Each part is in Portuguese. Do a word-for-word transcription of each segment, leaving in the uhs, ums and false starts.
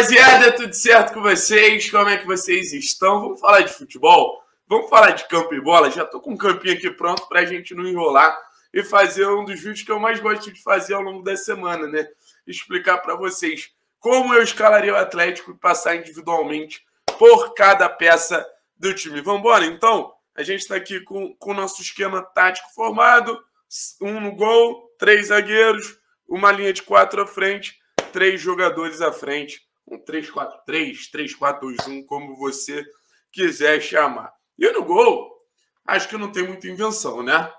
rapaziada, tudo certo com vocês? Como é que vocês estão? Vamos falar de futebol? Vamos falar de campo e bola? Já tô com um campinho aqui pronto pra gente não enrolar e fazer um dos vídeos que eu mais gosto de fazer ao longo da semana, né? Explicar pra vocês como eu escalaria o Atlético e passar individualmente por cada peça do time. Vamos embora, então? A gente tá aqui com, com o nosso esquema tático formado. Um no gol, três zagueiros, uma linha de quatro à frente, três jogadores à frente, um três quatro três, três quatro dois um, como você quiser chamar. E no gol, acho que não tem muita invenção, né?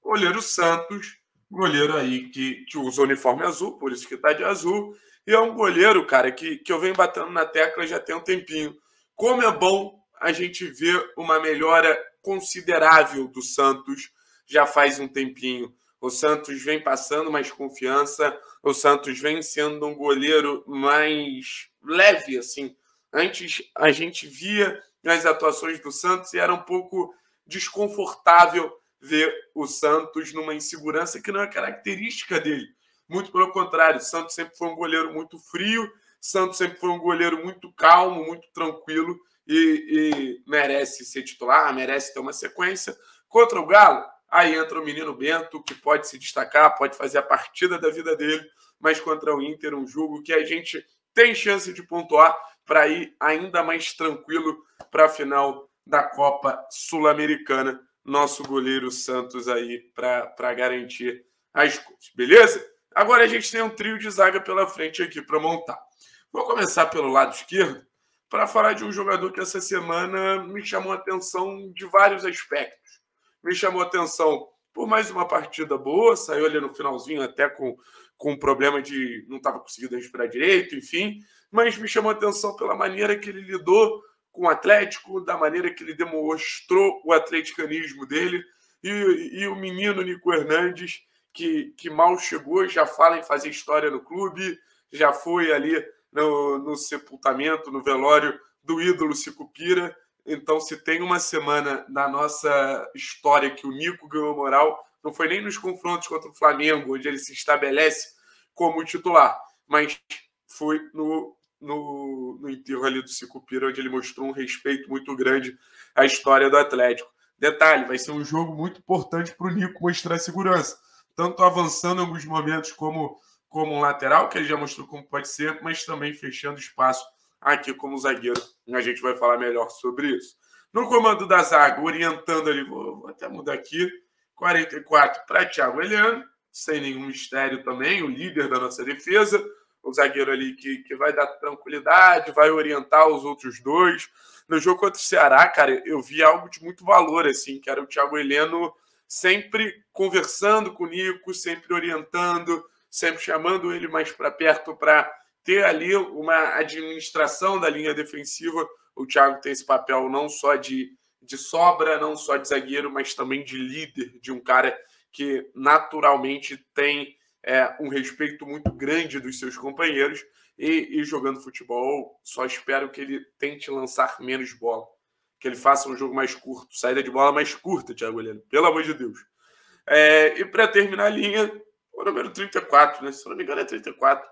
Goleiro Santos, goleiro aí que, que usa o uniforme azul, por isso que tá de azul, e é um goleiro, cara, que, que eu venho batendo na tecla já tem um tempinho. Como é bom a gente ver uma melhora considerável do Santos já faz um tempinho. O Santos vem passando mais confiança, o Santos vem sendo um goleiro mais leve, assim. Antes a gente via nas atuações do Santos e era um pouco desconfortável ver o Santos numa insegurança que não é característica dele. Muito pelo contrário, o Santos sempre foi um goleiro muito frio, o Santos sempre foi um goleiro muito calmo, muito tranquilo e, e merece ser titular, merece ter uma sequência. Contra o Galo, aí entra o menino Bento, que pode se destacar, pode fazer a partida da vida dele, mas contra o Inter, um jogo que a gente tem chance de pontuar para ir ainda mais tranquilo para a final da Copa Sul-Americana. Nosso goleiro Santos aí para garantir as coisas, beleza? Agora a gente tem um trio de zaga pela frente aqui para montar. Vou começar pelo lado esquerdo para falar de um jogador que essa semana me chamou a atenção de vários aspectos. Me chamou a atenção por mais uma partida boa, saiu ali no finalzinho até com, com um problema de não estava conseguindo respirar direito, enfim. Mas me chamou a atenção pela maneira que ele lidou com o Atlético, da maneira que ele demonstrou o atleticanismo dele. E, e o menino Nico Hernández, que, que mal chegou, já fala em fazer história no clube, já foi ali no, no sepultamento, no velório do ídolo Sicupira. Então, se tem uma semana na nossa história que o Nico ganhou moral, não foi nem nos confrontos contra o Flamengo, onde ele se estabelece como titular, mas foi no, no, no enterro ali do Sicupira, onde ele mostrou um respeito muito grande à história do Atlético. Detalhe, vai ser um jogo muito importante para o Nico mostrar segurança, tanto avançando em alguns momentos como, como um lateral, que ele já mostrou como pode ser, mas também fechando espaço aqui como zagueiro. A gente vai falar melhor sobre isso. No comando da zaga, orientando ali, vou, vou até mudar aqui, quarenta e quatro para Thiago Heleno, sem nenhum mistério também, o líder da nossa defesa, o zagueiro ali que, que vai dar tranquilidade, vai orientar os outros dois. No jogo contra o Ceará, cara, eu vi algo de muito valor, assim, que era o Thiago Heleno sempre conversando com o Nico, sempre orientando, sempre chamando ele mais para perto para ter ali uma administração da linha defensiva. O Thiago tem esse papel não só de, de sobra, não só de zagueiro, mas também de líder, de um cara que naturalmente tem é, um respeito muito grande dos seus companheiros e, e jogando futebol, só espero que ele tente lançar menos bola, que ele faça um jogo mais curto, saída de bola mais curta, Thiago Heleno, pelo amor de Deus. É, e para terminar a linha, o número trinta e quatro, né? Se não me engano é trinta e quatro,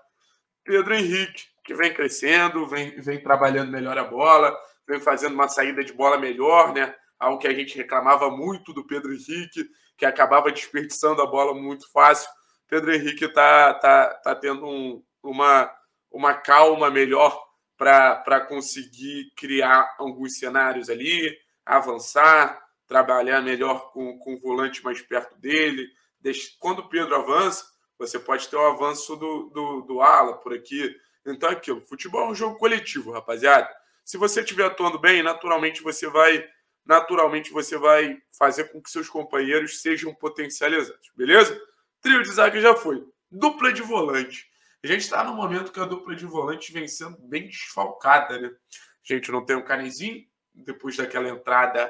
Pedro Henrique, que vem crescendo, vem, vem trabalhando melhor a bola, vem fazendo uma saída de bola melhor, né? Algo que a gente reclamava muito do Pedro Henrique, que acabava desperdiçando a bola muito fácil. Pedro Henrique tá, tá, tá tendo um, uma, uma calma melhor para conseguir criar alguns cenários ali, avançar, trabalhar melhor com, com o volante mais perto dele. Quando o Pedro avança, você pode ter o avanço do, do, do ala por aqui. Então, aquilo. Futebol é um jogo coletivo, rapaziada. Se você estiver atuando bem, naturalmente você vai naturalmente você vai fazer com que seus companheiros sejam potencializados, beleza? Trio de zaga já foi. Dupla de volante. A gente está no momento que a dupla de volante vem sendo bem desfalcada, né? A gente não tem o Canezinho, depois daquela entrada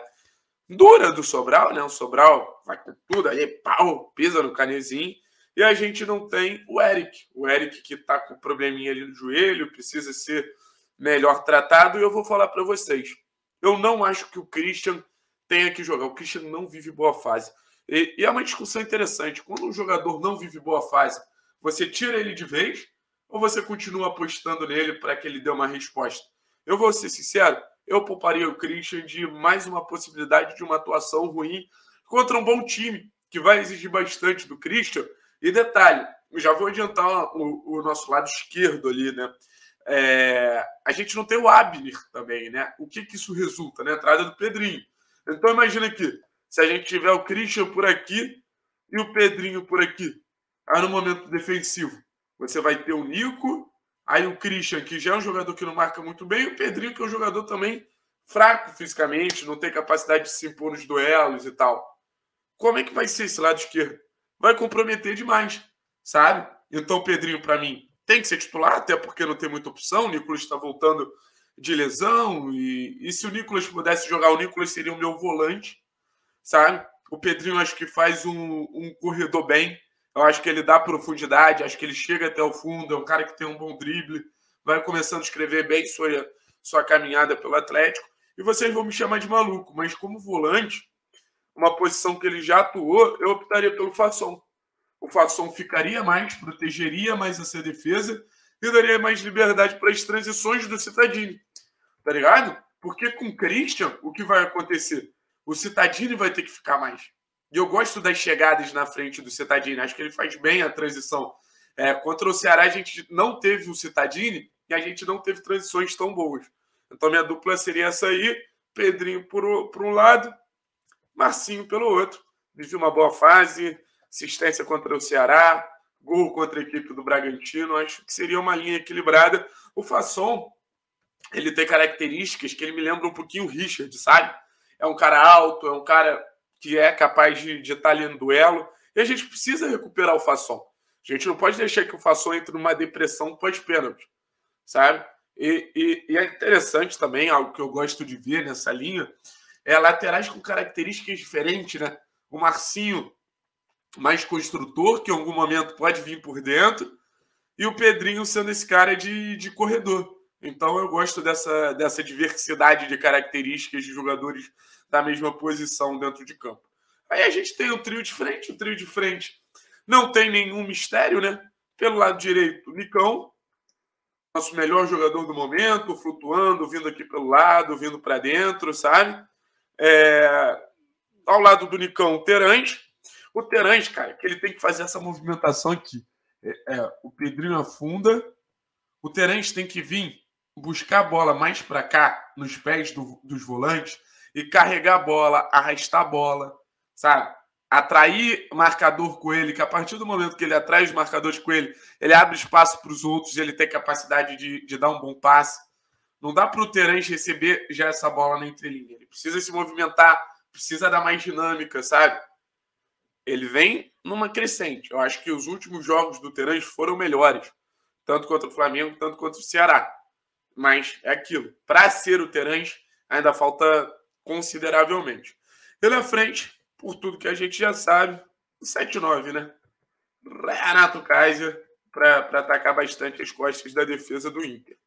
dura do Sobral, né? O Sobral vai com tudo aí, pau, pisa no Canezinho. E a gente não tem o Eric. O Eric que está com probleminha ali no joelho, precisa ser melhor tratado. E eu vou falar para vocês. Eu não acho que o Christian tenha que jogar. O Christian não vive boa fase. E, e é uma discussão interessante. Quando um jogador não vive boa fase, você tira ele de vez ou você continua apostando nele para que ele dê uma resposta? Eu vou ser sincero, eu pouparia o Christian de mais uma possibilidade de uma atuação ruim contra um bom time, que vai exigir bastante do Christian. E detalhe, eu já vou adiantar o, o nosso lado esquerdo ali, né? É, a gente não tem o Abner também, né? O que que isso resulta, né? A entrada do Pedrinho. Então imagina aqui, se a gente tiver o Christian por aqui e o Pedrinho por aqui, aí no momento defensivo, você vai ter o Nico, aí o Christian, que já é um jogador que não marca muito bem, e o Pedrinho, que é um jogador também fraco fisicamente, não tem capacidade de se impor nos duelos e tal. Como é que vai ser esse lado esquerdo? Vai comprometer demais, sabe? Então o Pedrinho, para mim, tem que ser titular, até porque não tem muita opção. O Nicolas está voltando de lesão. E, e se o Nicolas pudesse jogar, o Nicolas seria o meu volante, sabe? O Pedrinho acho que faz um, um corredor bem. Eu acho que ele dá profundidade, acho que ele chega até o fundo. É um cara que tem um bom drible. Vai começando a escrever bem sua, sua caminhada pelo Atlético. E vocês vão me chamar de maluco. Mas como volante, uma posição que ele já atuou, eu optaria pelo Fasson. O Fasson ficaria mais, protegeria mais essa defesa e daria mais liberdade para as transições do Citadine. Tá ligado? Porque com o Christian, o que vai acontecer? O Citadine vai ter que ficar mais. E eu gosto das chegadas na frente do Citadine. Acho que ele faz bem a transição. É, contra o Ceará, a gente não teve o Citadine e a gente não teve transições tão boas. Então, minha dupla seria essa aí. Pedrinho por, por um lado, Marcinho pelo outro. Vive uma boa fase. Assistência contra o Ceará, gol contra a equipe do Bragantino, acho que seria uma linha equilibrada. O Fasson, ele tem características que ele me lembra um pouquinho o Richard, sabe? É um cara alto, é um cara que é capaz de, de estar ali no duelo, e a gente precisa recuperar o Fasson. A gente não pode deixar que o Fasson entre numa depressão pós-pênalti, sabe? E, e, e é interessante também, algo que eu gosto de ver nessa linha, é laterais com características diferentes, né? O Marcinho, mais construtor, que em algum momento pode vir por dentro, e o Pedrinho sendo esse cara de, de corredor. Então eu gosto dessa, dessa diversidade de características de jogadores da mesma posição dentro de campo. Aí a gente tem o trio de frente, o trio de frente não tem nenhum mistério, né? Pelo lado direito, o Nicão, nosso melhor jogador do momento, flutuando, vindo aqui pelo lado, vindo para dentro, sabe? É... Ao lado do Nicão, o Terence, O Terence, cara, que ele tem que fazer essa movimentação aqui. É, é, o Pedrinho afunda. O Terence tem que vir buscar a bola mais para cá, nos pés do, dos volantes, e carregar a bola, arrastar a bola, sabe? Atrair marcador com ele, que a partir do momento que ele atrai os marcadores com ele, ele abre espaço para os outros, ele tem capacidade de, de dar um bom passe. Não dá para o Terence receber já essa bola na entrelinha. Ele precisa se movimentar, precisa dar mais dinâmica, sabe? Ele vem numa crescente. Eu acho que os últimos jogos do Terence foram melhores. Tanto contra o Flamengo, tanto contra o Ceará. Mas é aquilo. Para ser o Terence, ainda falta consideravelmente. E na frente, por tudo que a gente já sabe, o sete nove, né? Renato Kaiser, para atacar bastante as costas da defesa do Inter.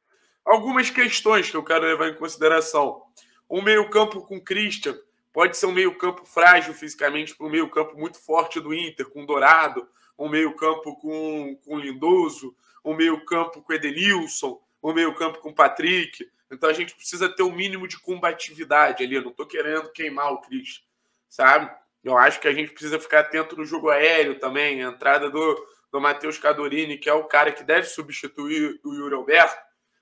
Algumas questões que eu quero levar em consideração. Um meio-campo com Christian. Pode ser um meio-campo frágil fisicamente para um meio-campo muito forte do Inter, com Dourado, um meio-campo com, com Lindoso, um meio-campo com Edenilson, um meio-campo com Patrick. Então a gente precisa ter um mínimo de combatividade ali. Eu não estou querendo queimar o Christian, sabe? Eu acho que a gente precisa ficar atento no jogo aéreo também. A entrada do, do Matheus Cadorini, que é o cara que deve substituir o Yuri Alberto,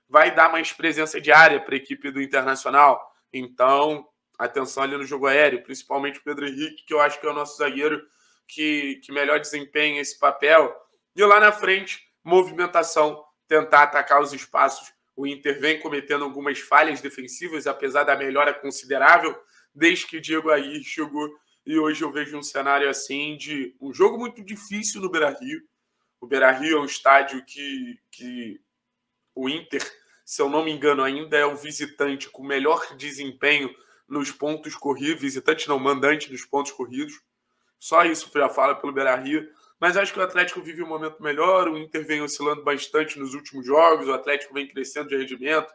vai dar mais presença diária para a equipe do Internacional. Então... atenção ali no jogo aéreo, principalmente o Pedro Henrique, que eu acho que é o nosso zagueiro que, que melhor desempenha esse papel. E lá na frente, movimentação, tentar atacar os espaços. O Inter vem cometendo algumas falhas defensivas, apesar da melhora considerável, desde que Diego Aguirre chegou. E hoje eu vejo um cenário assim de um jogo muito difícil no Beira-Rio. O Beira-Rio é um estádio que, que o Inter, se eu não me engano, ainda é o visitante com melhor desempenho nos pontos corridos, visitante não, mandante dos pontos corridos. Só isso já fala pelo Beira-Rio. Mas acho que o Atlético vive um momento melhor, o Inter vem oscilando bastante nos últimos jogos, o Atlético vem crescendo de rendimento,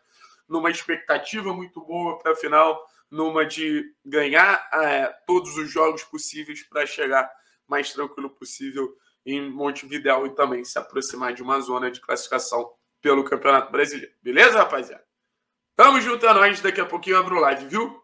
numa expectativa muito boa para a final, numa de ganhar é, todos os jogos possíveis para chegar mais tranquilo possível em Montevidéu e também se aproximar de uma zona de classificação pelo Campeonato Brasileiro. Beleza, rapaziada? Tamo junto, a nós. Daqui a pouquinho eu abro live, viu?